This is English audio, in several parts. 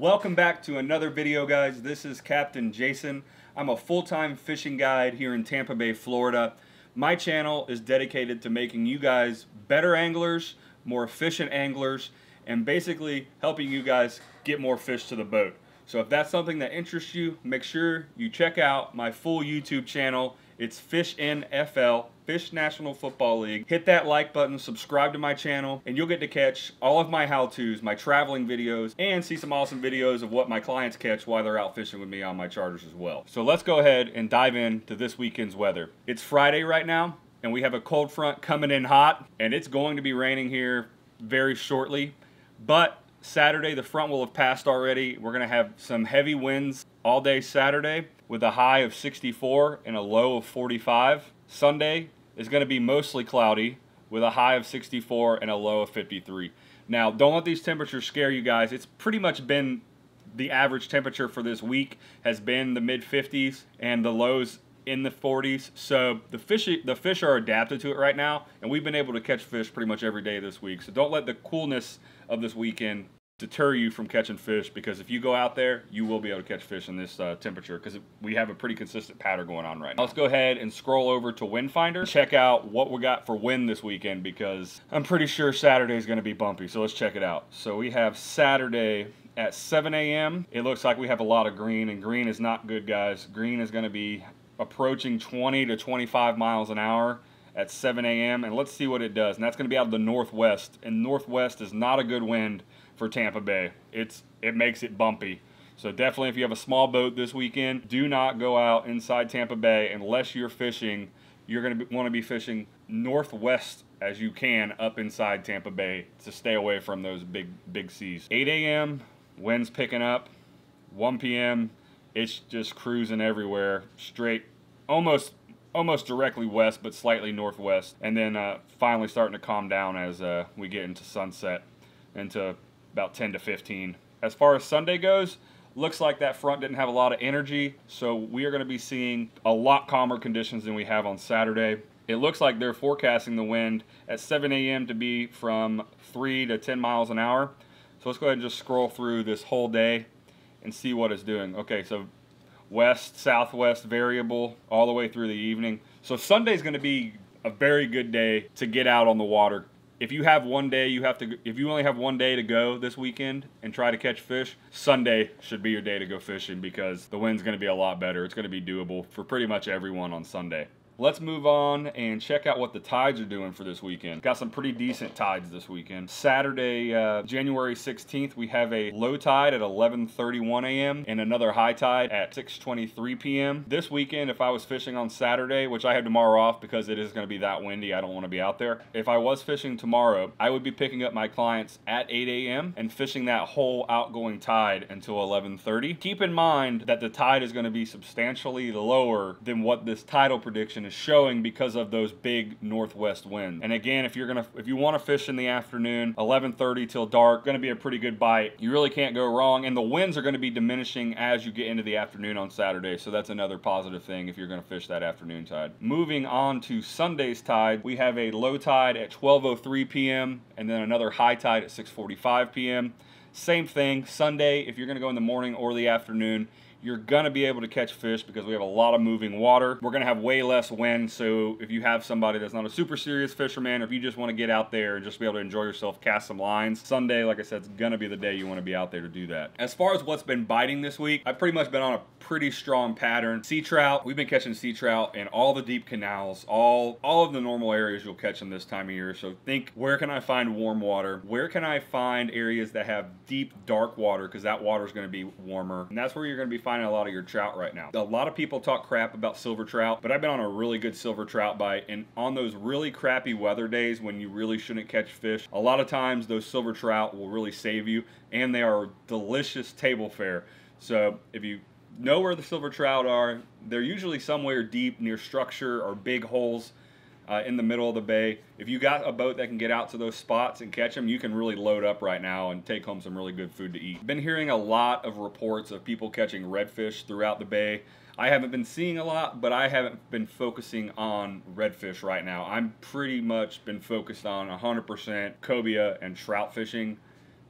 Welcome back to another video, guys. This is Captain Jason. I'm a full-time fishing guide here in Tampa Bay, Florida. My channel is dedicated to making you guys better anglers, more efficient anglers, and basically helping you guys get more fish to the boat. So if that's something that interests you, make sure you check out my full YouTube channel. It's FishNFL, Fish National Football League. Hit that like button, subscribe to my channel, and you'll get to catch all of my how-tos, my traveling videos, and see some awesome videos of what my clients catch while they're out fishing with me on my charters as well. So let's go ahead and dive into this weekend's weather. It's Friday right now, and we have a cold front coming in hot, and it's going to be raining here very shortly, but Saturday, the front will have passed already. We're going to have some heavy winds all day Saturday with a high of 64 and a low of 45. Sunday is going to be mostly cloudy with a high of 64 and a low of 53. Now, don't let these temperatures scare you guys. It's pretty much been the average temperature for this week has been the mid-50s and the lows in the 40s. So the fish are adapted to it right now, and we've been able to catch fish pretty much every day this week. So don't let the coolness of this weekend deter you from catching fish, because if you go out there, you will be able to catch fish in this temperature, because we have a pretty consistent pattern going on right now. Let's go ahead and scroll over to Windfinder, check out what we got for wind this weekend, because I'm pretty sure Saturday is going to be bumpy. So let's check it out. So we have Saturday at 7 a.m. It looks like we have a lot of green, and green is not good, guys. Green is going to be approaching 20 to 25 miles an hour at 7 a.m. and let's see what it does. And that's going to be out of the northwest, and northwest is not a good wind for Tampa Bay. It makes it bumpy. So definitely, if you have a small boat this weekend, do not go out inside Tampa Bay unless you're fishing. You're going to want to be fishing northwest as you can up inside Tampa Bay to stay away from those big seas. 8 a.m. winds picking up. 1 p.m. it's just cruising everywhere, straight, almost directly west, but slightly northwest. And then finally starting to calm down as we get into sunset, into about 10 to 15. As far as Sunday goes, looks like that front didn't have a lot of energy, so we are going to be seeing a lot calmer conditions than we have on Saturday. It looks like they're forecasting the wind at 7 a.m. to be from 3 to 10 miles an hour. So let's go ahead and just scroll through this whole day and see what it's doing. Okay, so west, southwest variable all the way through the evening. So Sunday's going to be a very good day to get out on the water. If you have one day, if you only have one day to go this weekend and try to catch fish, Sunday should be your day to go fishing, because the wind's going to be a lot better. It's going to be doable for pretty much everyone on Sunday. Let's move on and check out what the tides are doing for this weekend. Got some pretty decent tides this weekend. Saturday, January 16th, we have a low tide at 11:31 a.m. and another high tide at 6:23 p.m. This weekend, if I was fishing on Saturday, which I have tomorrow off because it is going to be that windy, I don't want to be out there. If I was fishing tomorrow, I would be picking up my clients at 8 a.m. and fishing that whole outgoing tide until 11:30. Keep in mind that the tide is going to be substantially lower than what this tidal prediction is showing, because of those big northwest winds. And again, if you want to fish in the afternoon, 11:30 till dark, going to be a pretty good bite. You really can't go wrong, and the winds are going to be diminishing as you get into the afternoon on Saturday, so that's another positive thing if you're going to fish that afternoon tide. Moving on to Sunday's tide, we have a low tide at 12:03 p.m. and then another high tide at 6:45 p.m. Same thing, Sunday, if you're going to go in the morning or the afternoon, you're going to be able to catch fish because we have a lot of moving water. We're going to have way less wind, so if you have somebody that's not a super serious fisherman, or if you just want to get out there and just be able to enjoy yourself, cast some lines, Sunday, like I said, is going to be the day you want to be out there to do that. As far as what's been biting this week, I've pretty much been on a pretty strong pattern. Sea trout, we've been catching sea trout in all the deep canals, all of the normal areas you'll catch them this time of year. So think, where can I find warm water? Where can I find areas that have deep, dark water? Because that water is going to be warmer, and that's where you're going to be finding a lot of your trout right now. A lot of people talk crap about silver trout, but I've been on a really good silver trout bite, and on those really crappy weather days when you really shouldn't catch fish, a lot of times those silver trout will really save you, and they are delicious table fare. So if you know where the silver trout are, they're usually somewhere deep near structure or big holes in the middle of the bay. If you got a boat that can get out to those spots and catch them, you can really load up right now and take home some really good food to eat. Been hearing a lot of reports of people catching redfish throughout the bay. I haven't been seeing a lot, but I haven't been focusing on redfish right now. I'm pretty much been focused on 100% cobia and trout fishing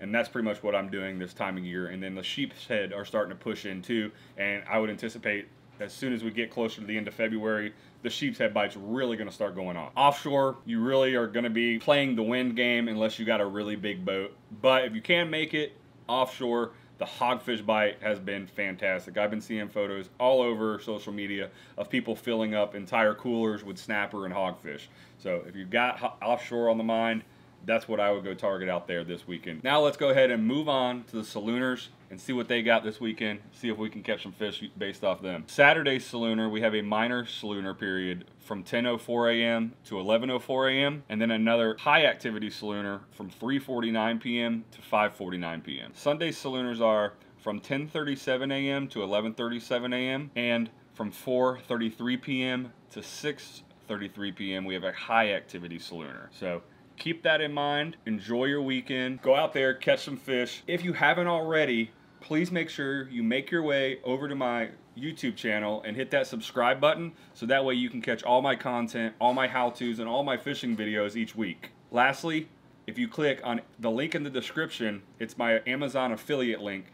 And that's pretty much what I'm doing this time of year. And then the sheep's head are starting to push in too. And I would anticipate as soon as we get closer to the end of February, the sheep's head bite's really gonna start going off. Offshore, you really are gonna be playing the wind game unless you got a really big boat. But if you can make it offshore, the hogfish bite has been fantastic. I've been seeing photos all over social media of people filling up entire coolers with snapper and hogfish. So if you've got offshore on the mind, that's what I would go target out there this weekend. Now let's go ahead and move on to the Solunars and see what they got this weekend, see if we can catch some fish based off them. Saturday's Solunar, we have a minor Solunar period from 10:04 a.m. to 11:04 a.m. and then another high activity Solunar from 3:49 p.m. to 5:49 p.m. Sunday's Solunars are from 10:37 a.m. to 11:37 a.m. and from 4:33 p.m. to 6:33 p.m. we have a high activity Solunar. So keep that in mind. Enjoy your weekend. Go out there, catch some fish. If you haven't already, please make sure you make your way over to my YouTube channel and hit that subscribe button so that way you can catch all my content, all my how-tos, and all my fishing videos each week. Lastly, if you click on the link in the description, it's my Amazon affiliate link.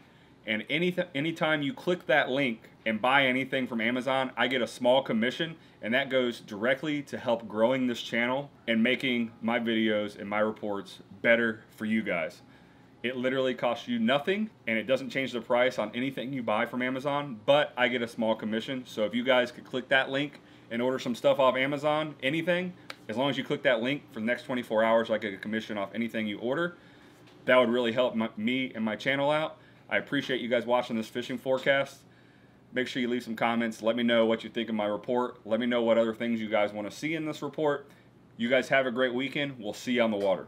And anytime you click that link and buy anything from Amazon, I get a small commission, and that goes directly to help growing this channel and making my videos and my reports better for you guys. It literally costs you nothing, and it doesn't change the price on anything you buy from Amazon, but I get a small commission. So if you guys could click that link and order some stuff off Amazon, anything, as long as you click that link for the next 24 hours, I get a commission off anything you order. That would really help me and my channel out. I appreciate you guys watching this fishing forecast. Make sure you leave some comments. Let me know what you think of my report. Let me know what other things you guys want to see in this report. You guys have a great weekend. We'll see you on the water.